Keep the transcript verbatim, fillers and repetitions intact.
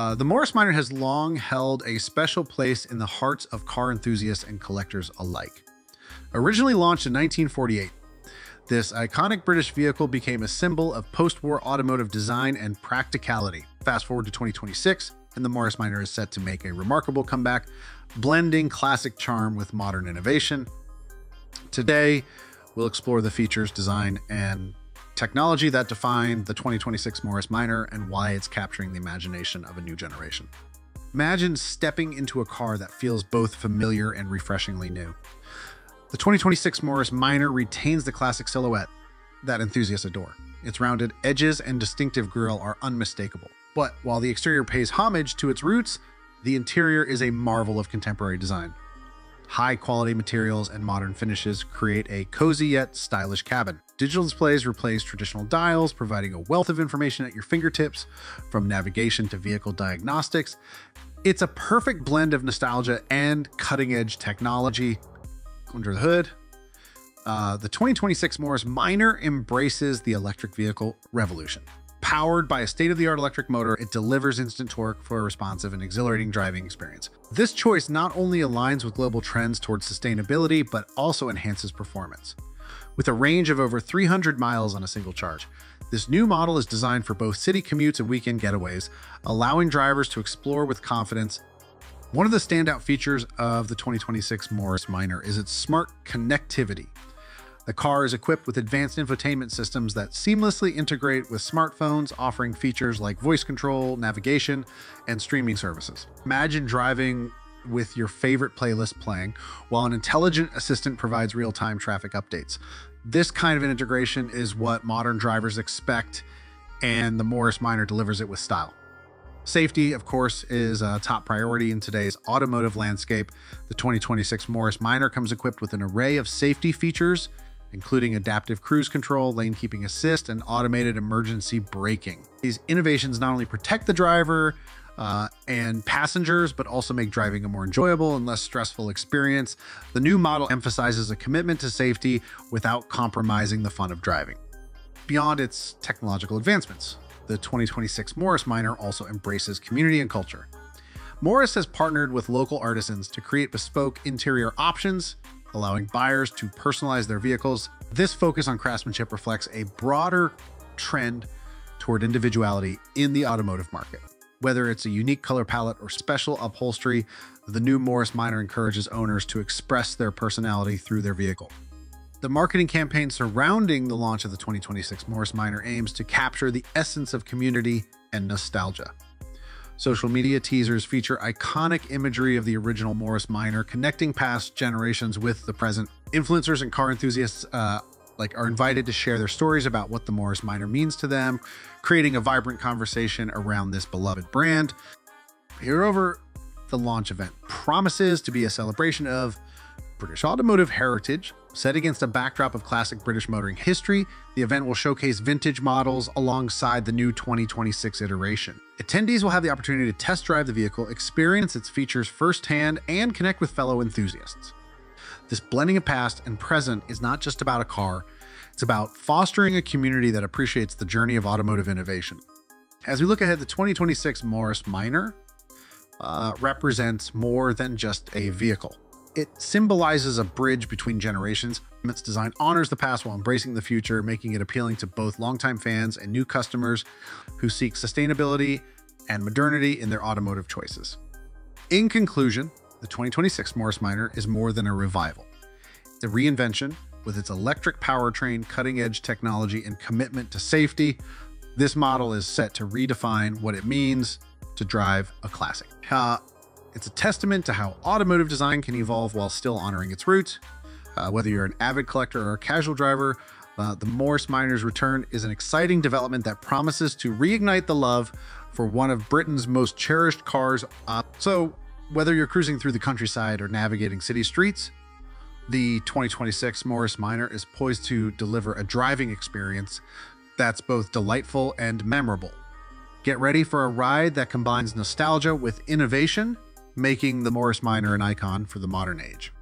Uh, the Morris Minor has long held a special place in the hearts of car enthusiasts and collectors alike. Originally launched in nineteen forty-eight, this iconic British vehicle became a symbol of post-war automotive design and practicality. Fast forward to twenty twenty-six, and the Morris Minor is set to make a remarkable comeback, blending classic charm with modern innovation. Today, we'll explore the features, design, and technology that defined the twenty twenty-six Morris Minor and why it's capturing the imagination of a new generation. Imagine stepping into a car that feels both familiar and refreshingly new. The twenty twenty-six Morris Minor retains the classic silhouette that enthusiasts adore. Its rounded edges and distinctive grille are unmistakable. But while the exterior pays homage to its roots, the interior is a marvel of contemporary design. High-quality materials and modern finishes create a cozy yet stylish cabin. Digital displays replace traditional dials, providing a wealth of information at your fingertips, from navigation to vehicle diagnostics. It's a perfect blend of nostalgia and cutting-edge technology. Under the hood, uh, the twenty twenty-six Morris Minor embraces the electric vehicle revolution. Powered by a state-of-the-art electric motor, it delivers instant torque for a responsive and exhilarating driving experience. This choice not only aligns with global trends towards sustainability, but also enhances performance. With a range of over three hundred miles on a single charge, this new model is designed for both city commutes and weekend getaways, allowing drivers to explore with confidence. One of the standout features of the twenty twenty-six Morris Minor is its smart connectivity. The car is equipped with advanced infotainment systems that seamlessly integrate with smartphones, offering features like voice control, navigation, and streaming services. Imagine driving with your favorite playlist playing, while an intelligent assistant provides real-time traffic updates. This kind of integration is what modern drivers expect, and the Morris Minor delivers it with style. Safety, of course, is a top priority in today's automotive landscape. The twenty twenty-six Morris Minor comes equipped with an array of safety features, including adaptive cruise control, lane keeping assist, and automated emergency braking. These innovations not only protect the driver uh, and passengers, but also make driving a more enjoyable and less stressful experience. The new model emphasizes a commitment to safety without compromising the fun of driving. Beyond its technological advancements, the twenty twenty-six Morris Minor also embraces community and culture. Morris has partnered with local artisans to create bespoke interior options, allowing buyers to personalize their vehicles. This focus on craftsmanship reflects a broader trend toward individuality in the automotive market. Whether it's a unique color palette or special upholstery, the new Morris Minor encourages owners to express their personality through their vehicle. The marketing campaign surrounding the launch of the twenty twenty-six Morris Minor aims to capture the essence of community and nostalgia. Social media teasers feature iconic imagery of the original Morris Minor, connecting past generations with the present. Influencers and car enthusiasts uh, like are invited to share their stories about what the Morris Minor means to them, creating a vibrant conversation around this beloved brand. Here over the launch event promises to be a celebration of British automotive heritage. Set against a backdrop of classic British motoring history, the event will showcase vintage models alongside the new twenty twenty-six iteration. Attendees will have the opportunity to test drive the vehicle, experience its features firsthand, and connect with fellow enthusiasts. This blending of past and present is not just about a car, it's about fostering a community that appreciates the journey of automotive innovation. As we look ahead, the twenty twenty-six Morris Minor uh, represents more than just a vehicle. It symbolizes a bridge between generations. Its design honors the past while embracing the future, making it appealing to both longtime fans and new customers who seek sustainability and modernity in their automotive choices. In conclusion, the twenty twenty-six Morris Minor is more than a revival. It's a reinvention with its electric powertrain, cutting-edge technology, and commitment to safety. This model is set to redefine what it means to drive a classic. Uh, It's a testament to how automotive design can evolve while still honoring its roots. Uh, whether you're an avid collector or a casual driver, uh, the Morris Minor's return is an exciting development that promises to reignite the love for one of Britain's most cherished cars. Uh, so whether you're cruising through the countryside or navigating city streets, the twenty twenty-six Morris Minor is poised to deliver a driving experience that's both delightful and memorable. Get ready for a ride that combines nostalgia with innovation, making the Morris Minor an icon for the modern age.